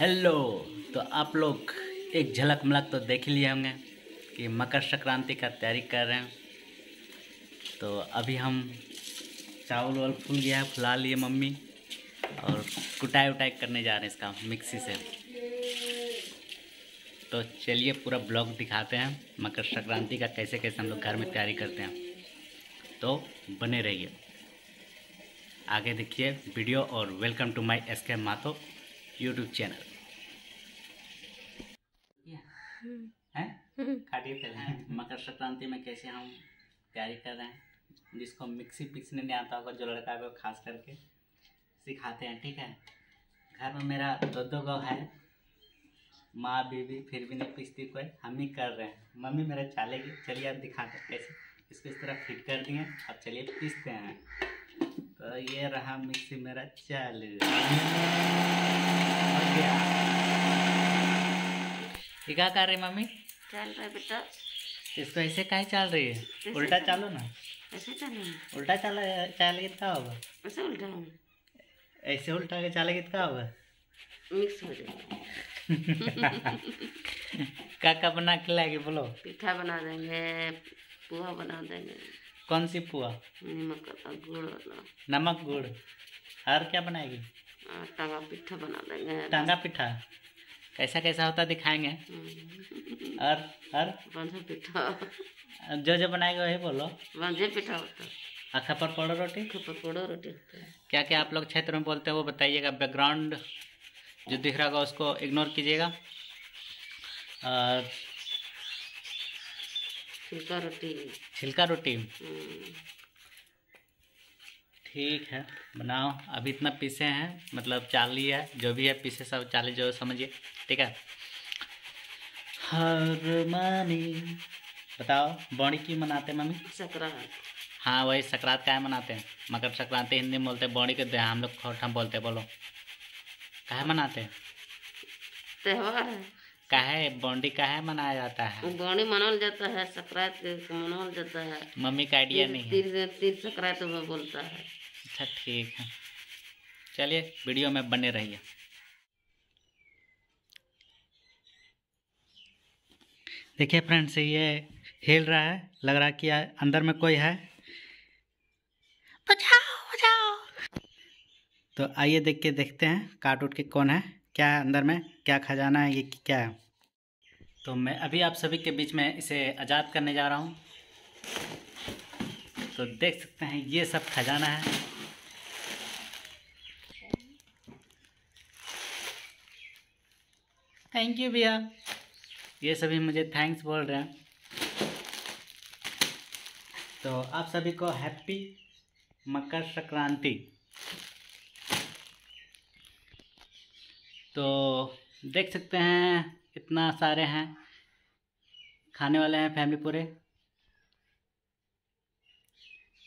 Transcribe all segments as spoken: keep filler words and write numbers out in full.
Hello. तो आप लोग एक झलक मलक तो देख ही लिए होंगे कि मकर संक्रांति का तैयारी कर रहे हैं। तो अभी हम चावल वाल फूल गया है, फुला लिए मम्मी, और कुटाई उटाई करने जा रहे हैं इसका मिक्सी से। तो चलिए पूरा ब्लॉग दिखाते हैं मकर संक्रांति का, कैसे कैसे हम लोग घर में तैयारी करते हैं। तो बने रहिए, आगे देखिए वीडियो, और वेलकम टू माय एस के माथो यूट्यूब चैनल। मकर संक्रांति में कैसे हम तैयारी कर रहे हैं, जिसको मिक्सी पीसने नहीं आता होगा, जो लड़का है वो खास करके सिखाते हैं, ठीक है। घर में मेरा दो दो गौ है, माँ बीवी, फिर भी नहीं पीसती कोई, हम ही कर रहे हैं। मम्मी मेरा चलेगी, चलिए आप दिखाते हैं कैसे इसको इस तरह फिट कर दिए। अब चलिए पीसते हैं। तो ये रहा मिक्सी मेरा चालू, हो गया। ये क्या कर रही मम्मी? चल रहा है बेटा। इसको ऐसे काहे चल रही है? उल्टा चालो ना। ऐसे चलेगी? उल्टा चला चलेगी क्या होगा? ऐसे उल्टा होगा। ऐसे उल्टा के चलेगी क्या होगा? मिक्स हो जाएगा। काका बना के लाएगी, बोलो। पिठा बना देंगे, पुआ बना देंगे। कौन सी पुआ? नमक का गुड़ वाला। नमक गुड़। और क्या बनाएगी? टांगा पिठा बना देंगे। टांगा पिठा कैसा कैसा होता दिखाएंगे। और और बंजे पिठा, जो जो बनाएगा वही बोलो। बंजे पिठा होता है। खपर पौड़ो रोटी। खपर पौड़ो रोटी। क्या क्या आप लोग क्षेत्र में बोलते हैं वो बताइएगा। बैकग्राउंड जो दिख रहा होगा उसको इग्नोर कीजिएगा। और छिलका रोटी। छिलका रोटी, ठीक है, बनाओ। अभी इतना पीसे हैं, मतलब चाली है, जो भी है पीसे, सब चाली जो समझिए, ठीक है। हर मानी बताओ, बड़ी की मनाते मम्मी? संक्रांत। हाँ वही, संक्रांत काहे मनाते हैं? मकर संक्रांति हिंदी में बोलते हैं, बड़ी के देहा हम लोग खोटम बोलते हैं, बोलो काहे मनाते हैं? त्यौहार है। काहे बॉन्डी काहे मनाया जाता है? बॉन्डी मनाल जाता है, संक्रांत मनाल जाता है। मम्मी का आइडिया नहीं है। तीन संक्रांत में बोलता है। अच्छा ठीक है, चलिए वीडियो में बने रहिए। देखिए फ्रेंड्स, ये हिल रहा है, लग रहा है कि अंदर में कोई है। बचाओ बचाओ। तो आइए देख के देखते हैं काट उठ के कौन है, क्या है अंदर में, क्या खजाना है, ये क्या है। तो मैं अभी आप सभी के बीच में इसे आज़ाद करने जा रहा हूँ। तो देख सकते हैं ये सब खजाना है। थैंक यू भैया, ये सभी मुझे थैंक्स बोल रहे हैं। तो आप सभी को हैप्पी मकर संक्रांति। तो देख सकते हैं इतना सारे हैं, खाने वाले हैं फैमिली पूरे।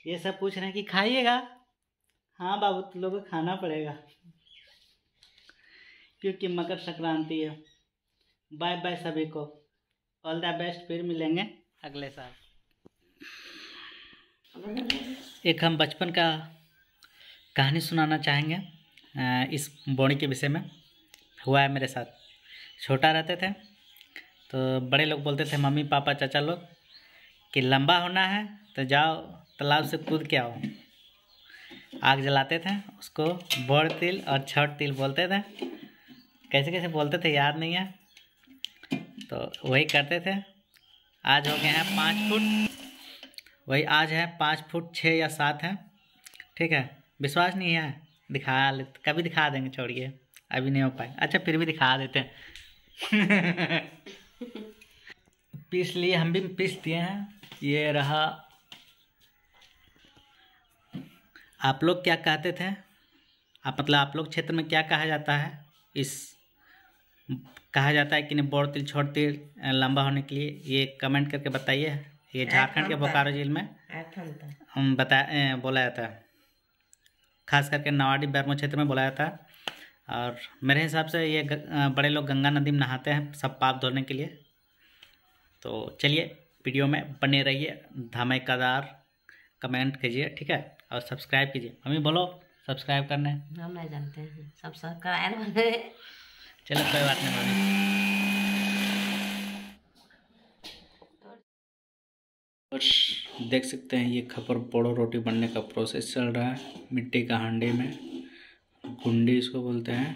ये सब पूछ रहे हैं कि खाइएगा। हाँ बाबू, तुम लोगों को खाना पड़ेगा क्योंकि मकर संक्रांति है। बाय बाय सभी को, ऑल द बेस्ट, फिर मिलेंगे अगले साल। एक हम बचपन का कहानी सुनाना चाहेंगे इस बॉडी के विषय में। हुआ है मेरे साथ, छोटा रहते थे तो बड़े लोग बोलते थे, मम्मी पापा चाचा लोग, कि लंबा होना है तो जाओ तालाब से कूद के आओ। आग जलाते थे, उसको बड़ तिल और छठ तिल बोलते थे। कैसे कैसे बोलते थे याद नहीं है, तो वही करते थे। आज हो गए हैं पाँच फुट, वही आज है पाँच फुट छः या सात है, ठीक है। विश्वास नहीं है, दिखा ले, कभी दिखा देंगे, छोड़िए अभी नहीं हो पाए। अच्छा फिर भी दिखा देते हैं। पीस लिए, हम भी पीस दिए हैं। ये रहा। आप लोग क्या कहते थे? आप मतलब आप लोग क्षेत्र में क्या कहा जाता है? इस कहा जाता है कि नहीं बड़ तिल छोड़ तिल लंबा होने के लिए, ये कमेंट करके बताइए। ये झारखंड के बोकारो जिले में बताया बोला जाता है, खास करके नवाडी बेरमो क्षेत्र में बोला जाता है। और मेरे हिसाब से ये बड़े लोग गंगा नदी में नहाते हैं, सब पाप धोने के लिए। तो चलिए वीडियो में बने रहिए, धमाकेदार कमेंट कीजिए, ठीक है, और सब्सक्राइब कीजिए। मम्मी बोलो सब्सक्राइब करने, हम नहीं जानते हैं सब। सब्सक्राइब चलो कोई बात नहीं मामी। देख सकते हैं ये खपर पोड़ो रोटी बनने का प्रोसेस चल रहा है मिट्टी का हांडी में। गुंडी इसको बोलते हैं,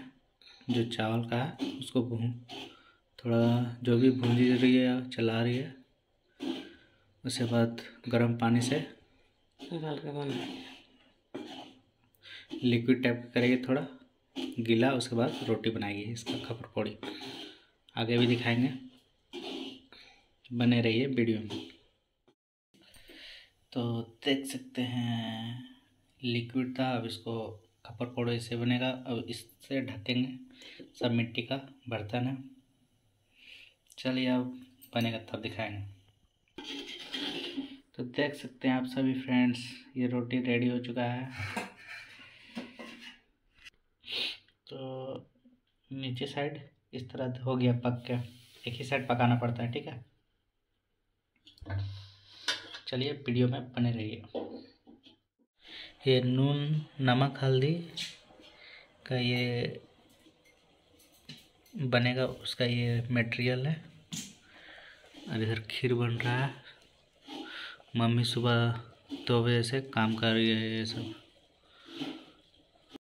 जो चावल का है उसको भून थोड़ा जो भी भूंजी रही है चला रही है। उसके बाद गर्म पानी से लिक्विड टाइप करेंगे, थोड़ा गीला, उसके बाद रोटी बनाएंगे। इसका खपर पोड़ी आगे भी दिखाएंगे, बने रहिए वीडियो में। तो देख सकते हैं लिक्विड था, अब इसको खपर पोड़ो इससे बनेगा। अब इससे ढकेंगे, सब मिट्टी का बर्तन है। चलिए अब बनेगा तब दिखाएंगे। तो देख सकते हैं आप सभी फ्रेंड्स, ये रोटी रेडी हो चुका है। तो नीचे साइड इस तरह हो गया पक के, एक ही साइड पकाना पड़ता है, ठीक है। चलिए वीडियो में बने रहिए। ये नून नमक हल्दी का ये बनेगा, उसका ये मटेरियल है। और इधर खीर बन रहा है। मम्मी सुबह दो बजे से काम कर रही है ये सब।